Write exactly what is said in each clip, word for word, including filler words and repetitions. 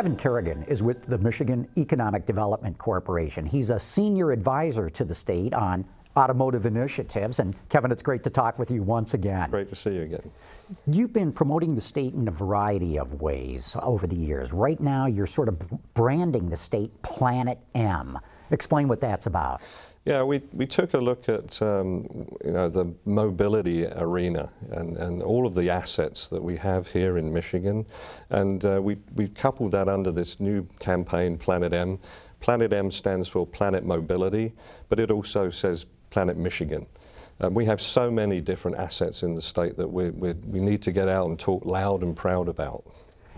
Kevin Kerrigan is with the Michigan Economic Development Corporation. He's a senior advisor to the state on automotive initiatives. And Kevin, it's great to talk with you once again. Great to see you again. You've been promoting the state in a variety of ways over the years. Right now, you're sort of branding the state Planet M. Explain what that's about. Yeah, we, we took a look at um, you know, the mobility arena and, and all of the assets that we have here in Michigan, and uh, we, we coupled that under this new campaign, Planet M. Planet M stands for Planet Mobility, but it also says Planet Michigan. Um, we have so many different assets in the state that we, we, we need to get out and talk loud and proud about.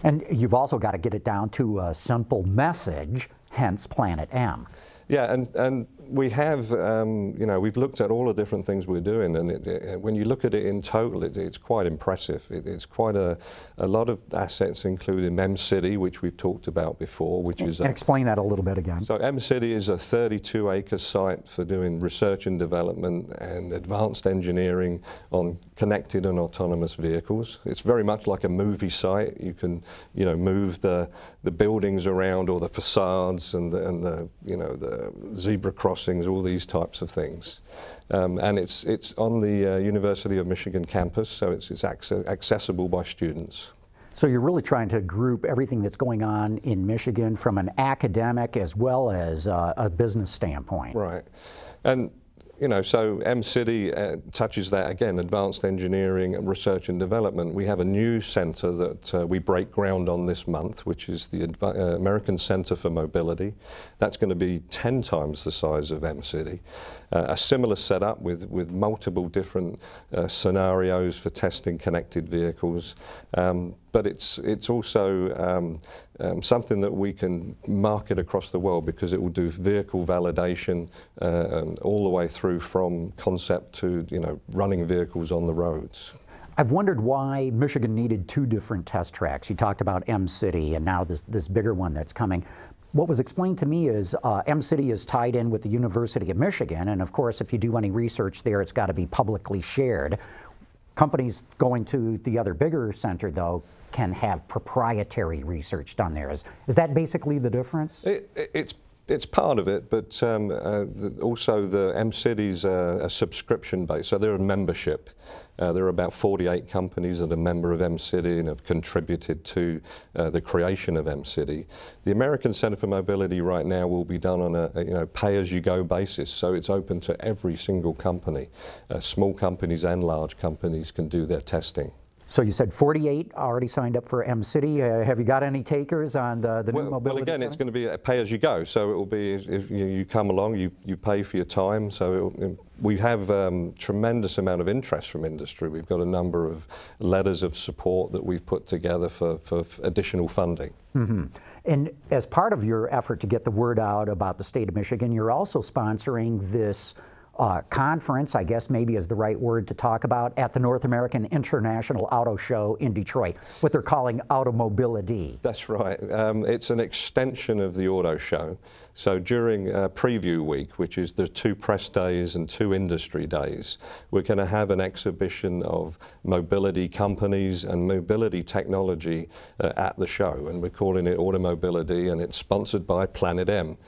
And you've also got to get it down to a simple message, hence Planet M. Yeah, and, and we have, um, you know, we've looked at all the different things we're doing, and it, it, when you look at it in total, it, it's quite impressive. It, it's quite a, a lot of assets, including M City, which we've talked about before, which is... A, explain that a little bit again. So M City is a thirty-two acre site for doing research and development and advanced engineering on connected and autonomous vehicles. It's very much like a movie site. You can, you know, move the, the buildings around, or the facades and the, and the you know, the zebra crossings, all these types of things. Um, and it's, it's on the uh, University of Michigan campus, so it's, it's ac- accessible by students. So you're really trying to group everything that's going on in Michigan from an academic as well as uh, a business standpoint. Right. And you know, so M City uh, touches that again, advanced engineering and research and development. We have a new center that uh, we break ground on this month, which is the Adva uh, American Center for Mobility. That's going to be ten times the size of M City. Uh, a similar setup with, with multiple different uh, scenarios for testing connected vehicles. Um, but it's, it's also um, um, something that we can market across the world, because it will do vehicle validation uh, um, all the way through from concept to, you know, running vehicles on the roads. I've wondered why Michigan needed two different test tracks. You talked about M City and now this, this bigger one that's coming. What was explained to me is uh, M City is tied in with the University of Michigan, and of course if you do any research there, it's got to be publicly shared. Companies going to the other bigger center, though, can have proprietary research done there. Is, is that basically the difference? It, it, it's It's part of it, but um, uh, the, also the M City's uh, a subscription base, so they're a membership. Uh, there are about forty-eight companies that are member of M City and have contributed to uh, the creation of M City. The American Center for Mobility right now will be done on a, a you know, pay-as-you-go basis, so it's open to every single company. Uh, small companies and large companies can do their testing. So you said forty-eight already signed up for M City. Uh, have you got any takers on the, the well, new mobility? Well, again, center? It's going to be a pay-as-you-go. So it will be, if you, you come along, you, you pay for your time. So it, we have a um, tremendous amount of interest from industry. We've got a number of letters of support that we've put together for, for, for additional funding. Mm-hmm. And as part of your effort to get the word out about the state of Michigan, you're also sponsoring this Uh, conference, I guess maybe is the right word to talk about, at the North American International Auto Show in Detroit, what they're calling Automobility. That's right. Um, it's an extension of the auto show. So during uh, preview week, which is the two press days and two industry days, we're going to have an exhibition of mobility companies and mobility technology uh, at the show, and we're calling it Automobility, and it's sponsored by Planet M.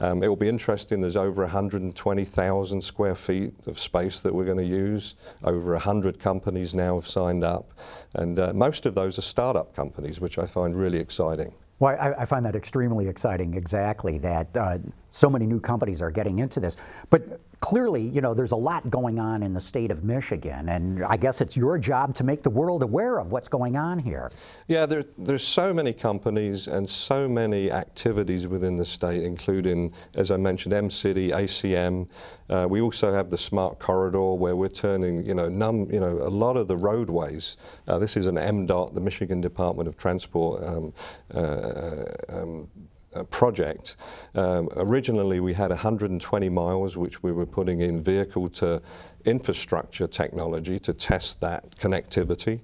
Um, it will be interesting. There's over one hundred twenty thousand square feet of space that we're going to use. Over one hundred companies now have signed up, and uh, most of those are startup companies, which I find really exciting. Well, I, I find that extremely exciting, exactly, that uh, so many new companies are getting into this. But clearly, you know, there's a lot going on in the state of Michigan, and I guess it's your job to make the world aware of what's going on here. Yeah, there, there's so many companies and so many activities within the state, including, as I mentioned, M City, A C M. Uh, we also have the Smart Corridor, where we're turning, you know, num, you know, a lot of the roadways. Uh, this is an M dot, the Michigan Department of Transport, um, uh, Uh, um, uh, project. Um, originally we had one hundred twenty miles, which we were putting in vehicle to infrastructure technology to test that connectivity.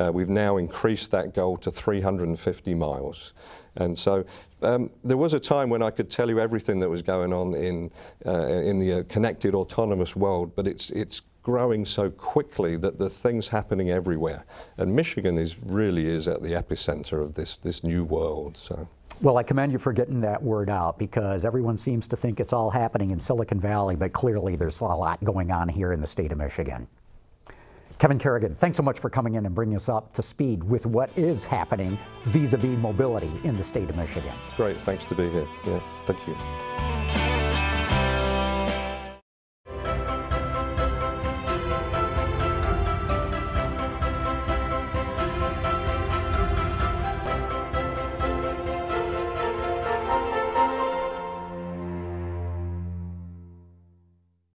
Uh, we've now increased that goal to three hundred fifty miles. And so um, there was a time when I could tell you everything that was going on in, uh, in the uh, connected autonomous world, but it's, it's growing so quickly that the things happening everywhere, and Michigan is really is at the epicenter of this this new world. So Well, I commend you for getting that word out, because everyone seems to think it's all happening in Silicon Valley, but clearly there's a lot going on here in the state of Michigan. Kevin Kerrigan, thanks so much for coming in and bringing us up to speed with what is happening vis-a-vis mobility in the state of Michigan. Great, thanks to be here. Yeah, thank you.